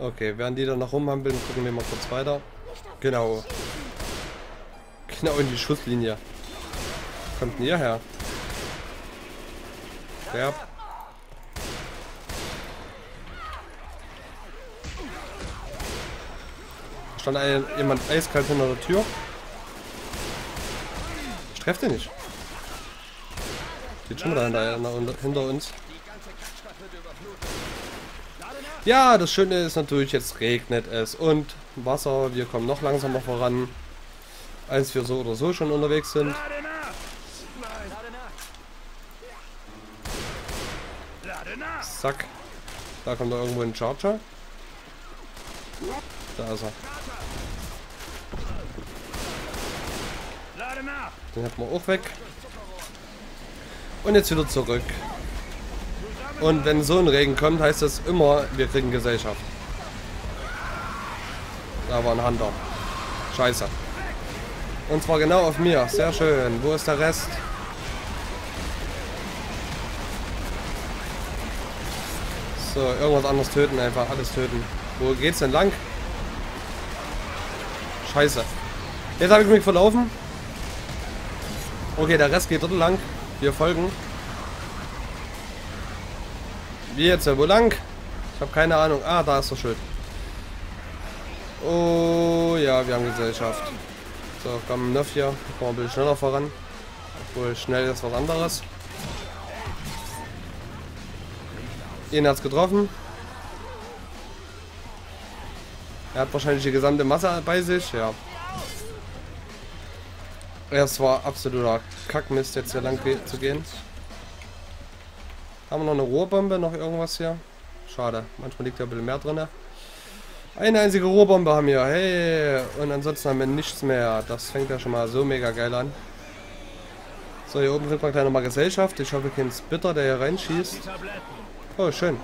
Okay, während die dann noch rumhampeln, gucken wir mal kurz weiter. Genau. Genau in die Schusslinie. Kommt denn ihr her? Ja. Stand jemand eiskalt hinter der Tür. Ich treffe den nicht. Geht schon wieder hinter uns. Ja, das Schöne ist natürlich, jetzt regnet es und Wasser. Wir kommen noch langsamer voran, als wir so oder so schon unterwegs sind. Zack. Da kommt da irgendwo ein Charger. Da ist er. Den hat man auch weg. Und jetzt wieder zurück. Und wenn so ein Regen kommt, heißt das immer, wir kriegen Gesellschaft. Da war ein Hunter. Scheiße. Und zwar genau auf mir. Sehr schön. Wo ist der Rest? So, irgendwas anderes töten. Einfach alles töten. Wo geht's denn lang? Scheiße. Jetzt habe ich mich verlaufen. Okay, der Rest geht dort lang. Wir folgen. Wie jetzt? Wo lang? Ich habe keine Ahnung. Ah, da ist das Schild. Oh ja, wir haben Gesellschaft. So, komm, Neuf hier. Guck mal ein bisschen schneller voran. Obwohl, schnell ist was anderes. Ihn hat's getroffen. Er hat wahrscheinlich die gesamte Masse bei sich. Ja. Es war absoluter Kackmist, jetzt hier lang zu gehen. Haben wir noch eine Rohrbombe, noch irgendwas hier? Schade, manchmal liegt ja ein bisschen mehr drin. Eine einzige Rohrbombe haben wir, hey! Und ansonsten haben wir nichts mehr. Das fängt ja schon mal so mega geil an. So, hier oben kriegt man gleich nochmal Gesellschaft. Ich hoffe, kein Splitter, der hier reinschießt. Oh, schön.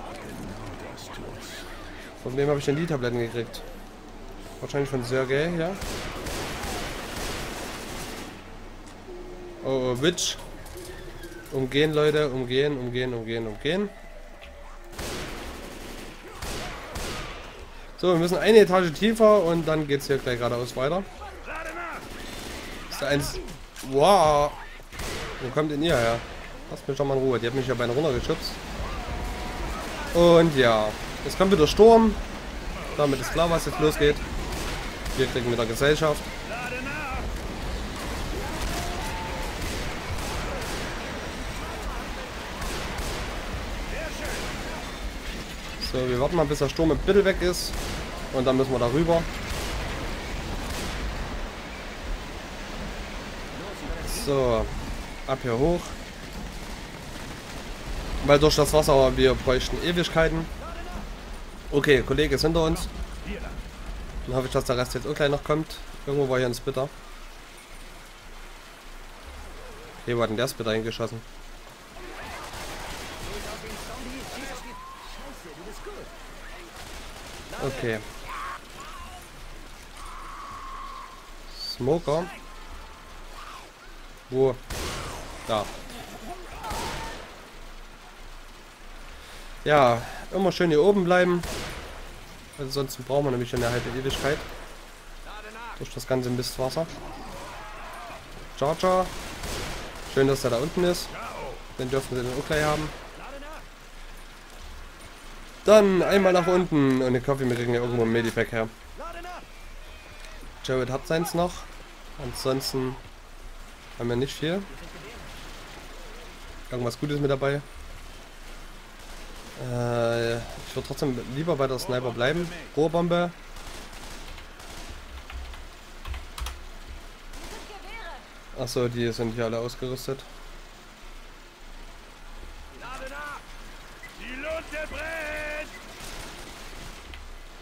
Von wem habe ich denn die Tabletten gekriegt? Wahrscheinlich von Sergei, ja? Oh, Witch. Umgehen, Leute. Umgehen, umgehen, umgehen, umgehen. So, wir müssen eine Etage tiefer und dann geht's hier gleich geradeaus weiter. Ist da eins... Wow. Wo kommt denn ihr her? Lasst mich doch mal in Ruhe. Die hat mich ja beinahe runtergeschubst. Und ja. Jetzt kommt wieder Sturm. Damit ist klar, was jetzt losgeht. Wir kriegen wieder Gesellschaft. So, wir warten mal, bis der Sturm ein bisschen weg ist. Und dann müssen wir da rüber. So, ab hier hoch. Weil durch das Wasser, wir bräuchten Ewigkeiten. Okay, Kollege ist hinter uns. Dann hoffe ich, dass der Rest jetzt auch gleich noch kommt. Irgendwo war hier ein Splitter. Hier war denn der Splitter hingeschossen. Okay. Smoker. Wo? Da. Ja, immer schön hier oben bleiben. Ansonsten brauchen wir nämlich schon eine halbe Ewigkeit. Durch das ganze Mistwasser. Charger. Schön, dass er da unten ist. Den dürfen wir dann auch gleich haben. Dann einmal nach unten und ich hoffe, wir kriegen ja irgendwo ein Medipack her. Jared hat seins noch. Ansonsten haben wir nicht viel. Irgendwas Gutes mit dabei. Ich würde trotzdem lieber bei der Sniper bleiben. Rohrbombe. Achso, die sind hier alle ausgerüstet.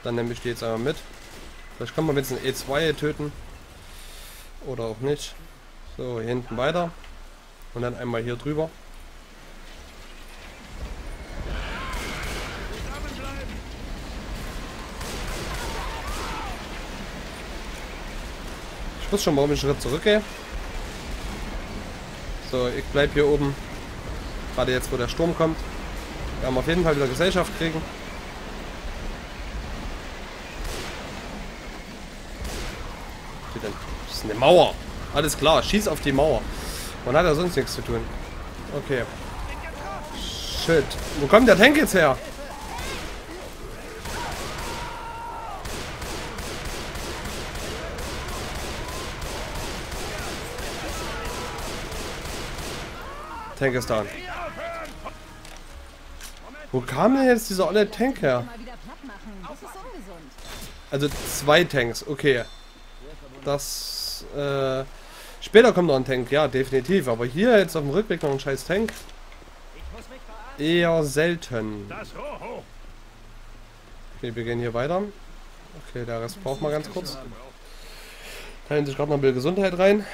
Dann nehme ich die jetzt einmal mit. Vielleicht kann man jetzt einen E2 töten. Oder auch nicht. So, hier hinten weiter. Und dann einmal hier drüber. Ich wusste schon, warum ich einen Schritt zurückgehe. So, ich bleibe hier oben. Gerade jetzt, wo der Sturm kommt. Wir haben auf jeden Fall wieder Gesellschaft kriegen. wir denn? Das ist eine Mauer. Alles klar, schieß auf die Mauer. Man hat ja sonst nichts zu tun. Okay. Shit. Wo kommt der Tank jetzt her? Tank ist down. Wo kam denn jetzt dieser olle Tank her? Also 2 Tanks, okay. Das, später kommt noch ein Tank, ja, definitiv. Aber hier jetzt auf dem Rückweg noch ein scheiß Tank. Eher selten. Okay, wir gehen hier weiter. Okay, der Rest braucht mal ganz kurz. Teilen sich gerade noch ein bisschen Gesundheit rein.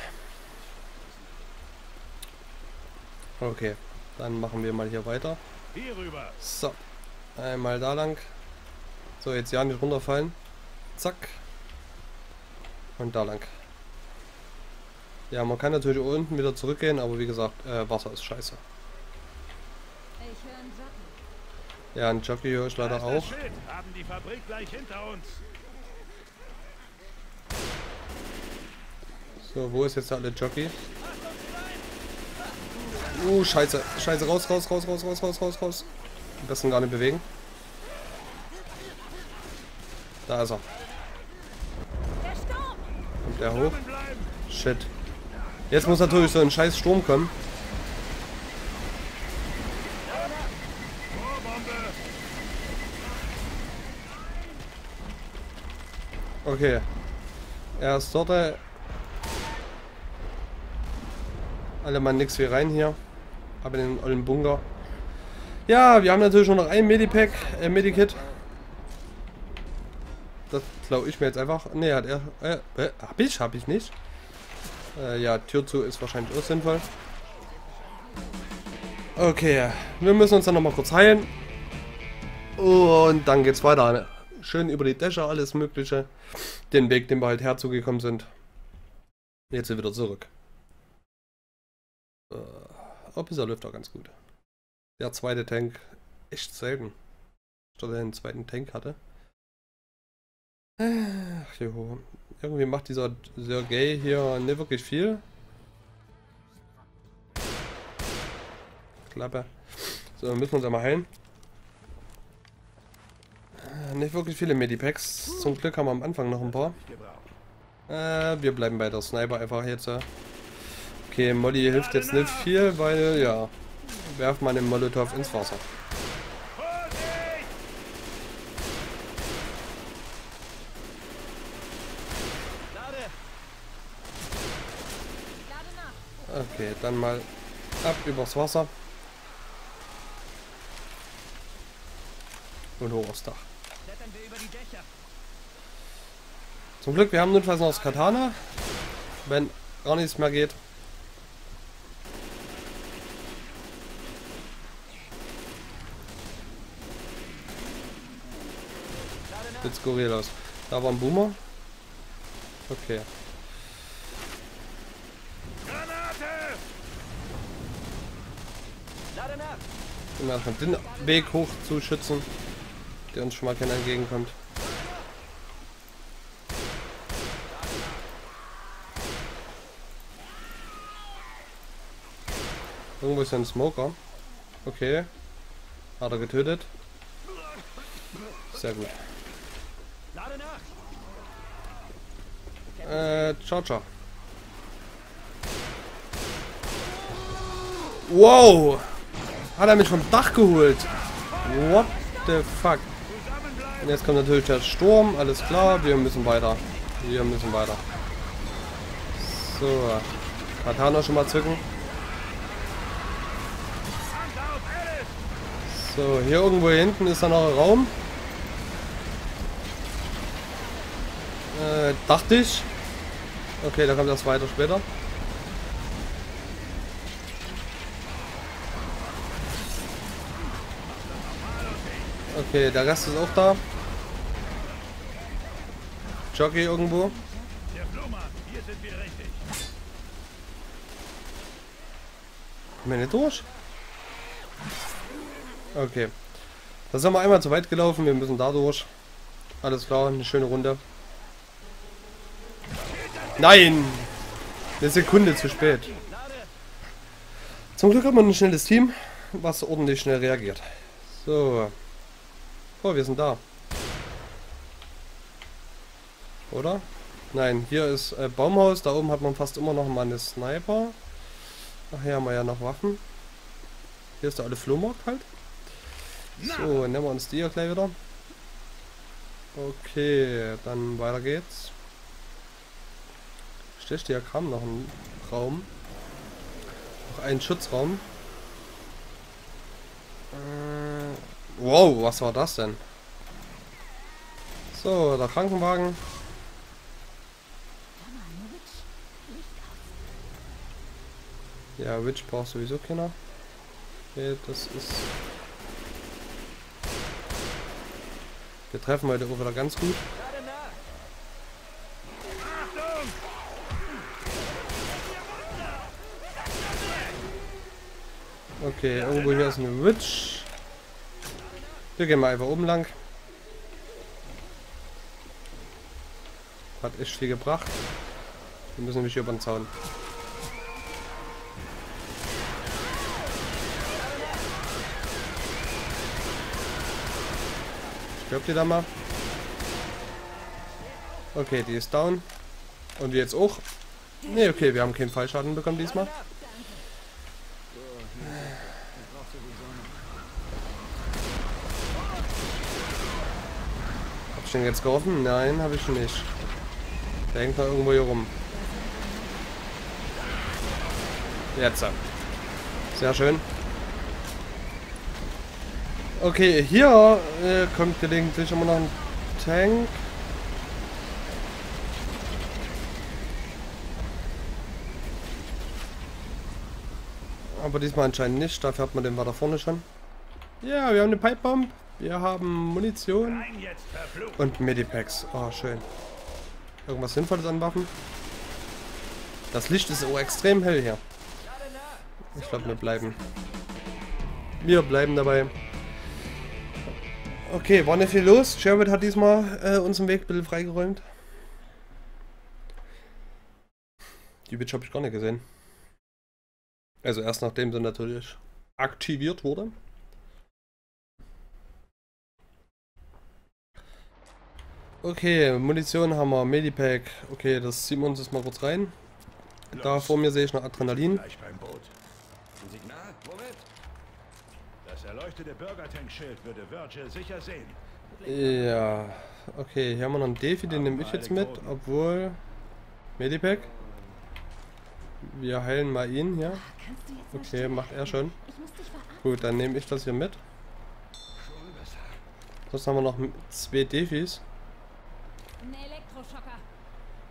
Okay, dann machen wir mal hier weiter. So, einmal da lang. So, jetzt ja nicht runterfallen. Zack. Und da lang. Ja, man kann natürlich unten wieder zurückgehen, aber wie gesagt, Wasser ist scheiße. Ja, ein Jockey höre ich leider auch. So, wo ist jetzt der alle Jockey? Scheiße. Scheiße, raus. Am besten gar nicht bewegen. Da ist er. Kommt er hoch? Shit. Jetzt muss natürlich so ein scheiß Sturm kommen. Okay. Er ist dort. Alle mal nix wie rein hier. Aber in den ollen Bunker. Ja, wir haben natürlich schon noch ein Medipack, Medikit. Das glaube ich mir jetzt einfach. Ne, hat er. Hab ich nicht. Ja, Tür zu ist wahrscheinlich auch sinnvoll. Okay, wir müssen uns dann nochmal kurz heilen. Und dann geht's weiter. Schön über die Dächer, alles Mögliche. Den Weg, den wir halt herzugekommen sind. Jetzt sind wir wieder zurück. Oh, dieser läuft auch ganz gut. Der zweite Tank, echt selten. Statt er einen zweiten Tank hatte. Ach jo. Irgendwie macht dieser Sergei hier nicht wirklich viel. Klappe. So, müssen wir uns einmal heilen. Nicht wirklich viele Medipacks. Zum Glück haben wir am Anfang noch ein paar. Wir bleiben bei der Sniper einfach jetzt. Okay, Molly hilft jetzt nicht viel, weil, ja, werf mal den Molotow ins Wasser. Okay, dann mal ab übers Wasser. Und hoch aufs Dach. Zum Glück, wir haben notfalls noch das Katana. Wenn gar nichts mehr geht. Sieht skurril aus. Da war ein Boomer. Okay. Immer den Weg hoch zu schützen, der uns schon mal keiner entgegenkommt. Irgendwo ist ein Smoker. Okay. Hat er getötet. Sehr gut. Charger. Wow! Hat er mich vom Dach geholt? What the fuck? Und jetzt kommt natürlich der Sturm, alles klar, wir müssen weiter. Wir müssen weiter. So. Katana schon mal zücken. So, hier irgendwo hinten ist dann noch ein Raum. Dachte ich. Okay, da kommt das weiter später. Okay, der Rest ist auch da. Jockey irgendwo. Kommen wir nicht durch? Okay. Da sind wir einmal zu weit gelaufen, wir müssen da durch. Alles klar, eine schöne Runde. Nein! Eine Sekunde zu spät. Zum Glück hat man ein schnelles Team, was ordentlich schnell reagiert. So. Oh, wir sind da. Oder? Nein, hier ist Baumhaus. Da oben hat man fast immer noch mal eine Sniper. Ach, hier haben wir ja noch Waffen. Hier ist der alte Flohmarkt halt. So, nehmen wir uns die ja gleich wieder. Okay, dann weiter geht's. Stimmt, hier kam noch ein Raum. Noch ein Schutzraum. Wow, was war das denn? So, der Krankenwagen. Ja, Witch braucht sowieso keiner. Okay, das ist... Wir treffen heute auch wieder ganz gut. Okay, irgendwo hier ist eine Witch. Wir gehen mal einfach oben lang. Hat echt viel gebracht. Wir müssen nämlich hier über den Zaun. Stirbt ihr da mal? Okay, die ist down. Und die jetzt auch. Ne, okay, wir haben keinen Fallschaden bekommen diesmal. Hab ich den jetzt geholfen? Nein, habe ich nicht. Der hängt noch irgendwo hier rum. Jetzt. Sehr schön. Okay, hier kommt gelegentlich immer noch ein Tank. Aber diesmal anscheinend nicht, dafür hat man den weiter vorne schon. Ja, wir haben eine Pipebomb, wir haben Munition und Medipacks. Oh, schön. Irgendwas Sinnvolles an Waffen. Das Licht ist auch extrem hell hier. Ich glaube, wir bleiben dabei. Okay, war nicht viel los. Sherwood hat diesmal unseren Weg ein bisschen freigeräumt. Die Bitch habe ich gar nicht gesehen. Also erst nachdem sie natürlich aktiviert wurde. Okay, Munition haben wir, Medipack. Okay, das ziehen wir uns jetzt mal kurz rein. Da vor mir sehe ich noch Adrenalin. Das erleuchtete Bürgertankschild würde Virgil sicher sehen. Ja, okay, hier haben wir noch einen Defi, den nehme ich jetzt mit, obwohl... Medipack? Wir heilen mal ihn hier. Okay, macht er schon. Gut, dann nehme ich das hier mit. Sonst haben wir noch 2 Defis.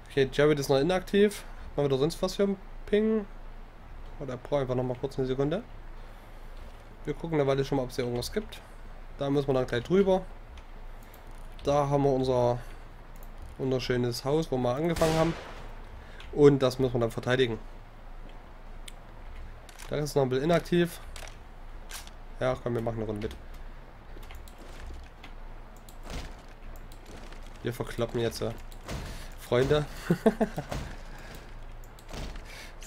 Okay, Jared ist noch inaktiv. Machen wir da sonst was für einen Ping? Oder brauche einfach noch mal kurz eine Sekunde. Wir gucken derweil schon mal, ob es hier irgendwas gibt. Da müssen wir dann gleich drüber. Da haben wir unser wunderschönes Haus, wo wir angefangen haben. Und das müssen wir dann verteidigen. Da ist noch ein bisschen inaktiv. Ja, komm, wir machen eine Runde mit. Wir verklappen jetzt, Freunde.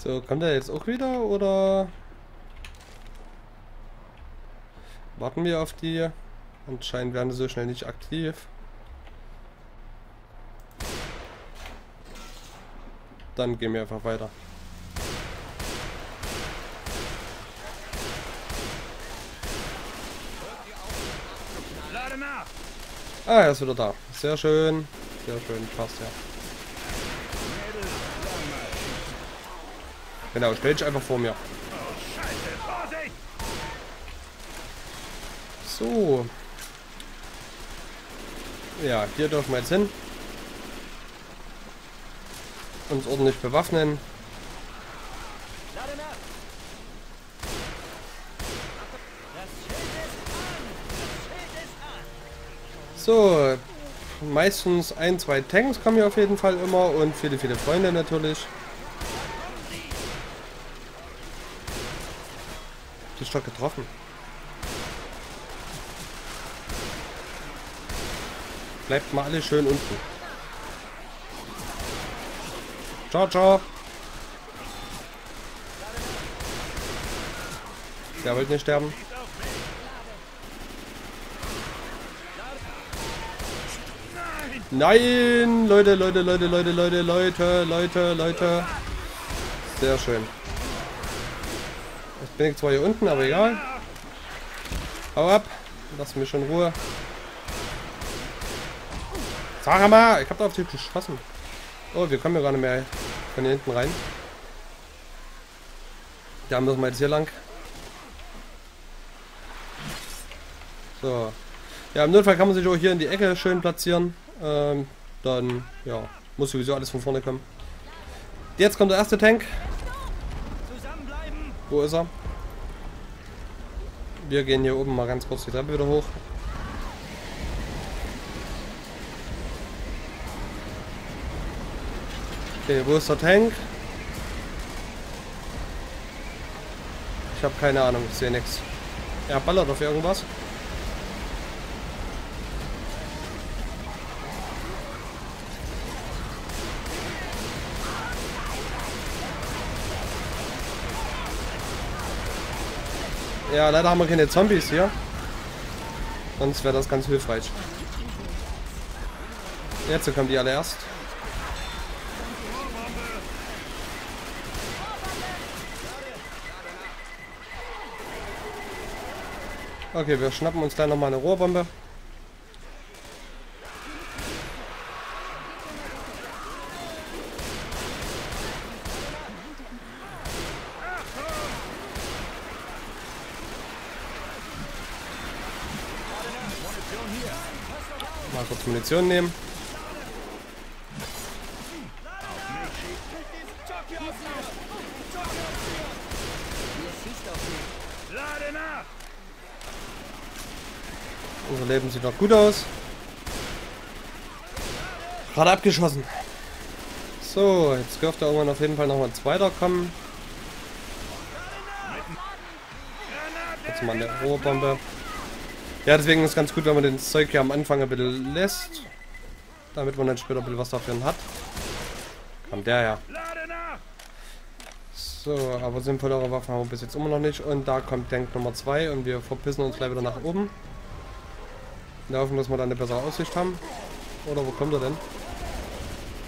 So, kommt er jetzt auch wieder oder... Warten wir auf die. Anscheinend werden sie so schnell nicht aktiv. Dann gehen wir einfach weiter. Ah, er ist wieder da. Sehr schön. Sehr schön. Passt ja. Genau, stell dich einfach vor mir. So. Ja, hier dürfen wir jetzt hin. Uns ordentlich bewaffnen. So. Meistens 1, 2 Tanks kommen hier auf jeden Fall immer und viele, viele Freunde natürlich. Die Stock getroffen. Bleibt mal alle schön unten. Ciao, ciao. Der will nicht sterben. Nein! Leute. Sehr schön. Jetzt bin ich zwar hier unten, aber egal. Hau ab. Lass mich in Ruhe. Sag mal, ich hab da auf die geschossen. Oh, wir kommen ja gar nicht mehr von hier hinten rein. Da müssen wir jetzt hier lang. So. Ja, im Notfall kann man sich auch hier in die Ecke schön platzieren. Dann, ja, muss sowieso alles von vorne kommen. Jetzt kommt der erste Tank. Wo ist er? Wir gehen hier oben mal ganz kurz die Treppe wieder hoch. Okay, wo ist der Tank? Ich habe keine Ahnung, ich sehe nichts. Er ballert auf irgendwas. Ja, leider haben wir keine Zombies hier. Sonst wäre das ganz hilfreich. Jetzt kommen die alle erst. Okay, wir schnappen uns gleich nochmal eine Rohrbombe. Mal kurz Munition nehmen. Unser Leben sieht noch gut aus. Gerade abgeschossen. So, jetzt dürfte irgendwann auf jeden Fall noch mal ein Zweiter kommen. Jetzt mal eine Rohrbombe. Ja, deswegen ist es ganz gut, wenn man das Zeug hier am Anfang ein bisschen lässt. Damit man dann später ein bisschen was dafür hat. Kommt der her. So, aber sinnvollere Waffen haben wir bis jetzt immer noch nicht. Und da kommt Tank Nummer 2 und wir verpissen uns gleich wieder nach oben. Wir hoffen, dass wir da eine bessere Aussicht haben. Oder wo kommt er denn?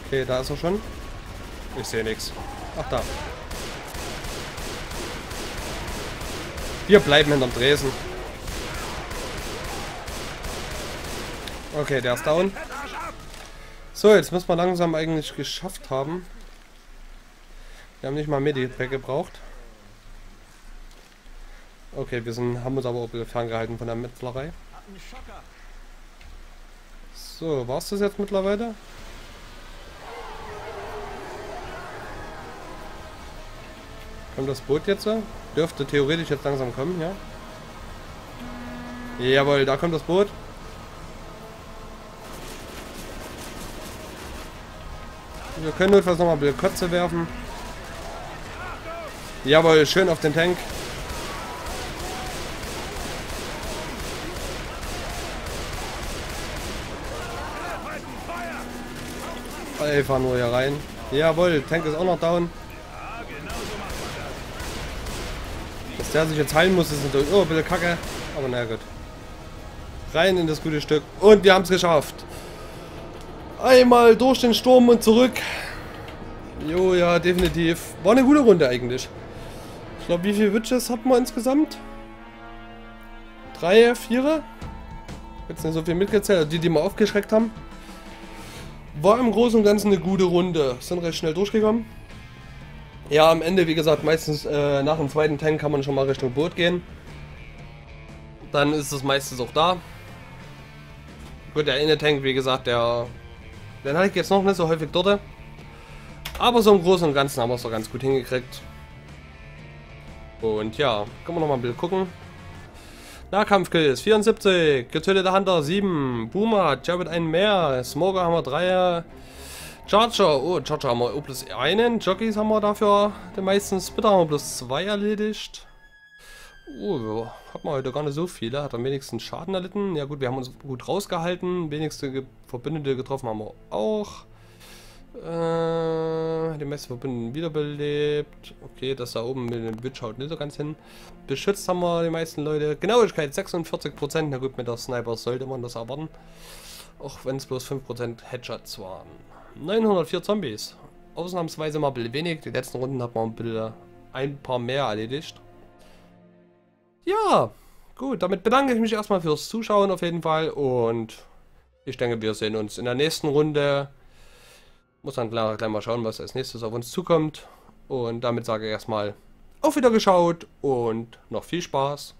Okay, da ist er schon. Ich sehe nichts. Ach, da. Wir bleiben hinterm Dresen. Okay, der ist down. So, jetzt müssen wir langsam eigentlich geschafft haben. Wir haben nicht mal Medipack gebraucht. Okay, wir haben uns aber auch ferngehalten von der Metzlerei. So, war's das jetzt mittlerweile? Kommt das Boot jetzt? Dürfte theoretisch jetzt langsam kommen, ja? Jawohl, da kommt das Boot. Wir können notfalls nochmal eine Kotze werfen. Jawohl, schön auf den Tank. Ey, fahren wir hier rein. Jawohl, Tank ist auch noch down. Dass der sich jetzt heilen muss, ist natürlich ein bisschen kacke. Aber naja, gut. Rein in das gute Stück. Und wir haben es geschafft. Einmal durch den Sturm und zurück. Jo, ja, definitiv. War eine gute Runde eigentlich. Ich glaube, wie viele Witches hatten wir insgesamt? 3, 4? Jetzt nicht so viel mitgezählt. Also die wir aufgeschreckt haben. War im Großen und Ganzen eine gute Runde. Sind recht schnell durchgekommen. Ja, am Ende, wie gesagt, meistens nach dem zweiten Tank kann man schon mal Richtung Boot gehen. Dann ist es meistens auch da. Gut, der Inne-Tank, wie gesagt, den hatte ich jetzt noch nicht so häufig dort. Aber so im Großen und Ganzen haben wir es doch ganz gut hingekriegt. Und ja, können wir nochmal ein bisschen gucken. Nahkampfkills 74, getöteter Hunter 7, Puma, Jabbit einen mehr, Smoker haben wir 3, Charger, oh Charger haben wir auch plus einen, Jockeys haben wir dafür den meisten, Spitter haben wir plus 2 erledigt. Oh, hat man heute gar nicht so viele, hat am wenigsten Schaden erlitten, ja gut, wir haben uns gut rausgehalten, wenigste Verbündete getroffen haben wir auch. Die Messe verbunden wiederbelebt. Okay, das da oben mit dem Witch haut nicht so ganz hin. Beschützt haben wir die meisten Leute. Genauigkeit 46%. Na gut, mit der Sniper sollte man das erwarten. Auch wenn es bloß 5% Headshots waren. 904 Zombies. Ausnahmsweise mal ein bisschen wenig. Die letzten Runden hat man ein paar mehr erledigt. Ja, gut. Damit bedanke ich mich erstmal fürs Zuschauen auf jeden Fall. Und ich denke, wir sehen uns in der nächsten Runde. Muss dann gleich mal schauen, was als nächstes auf uns zukommt. Und damit sage ich erstmal auf Wiedergeschaut und noch viel Spaß.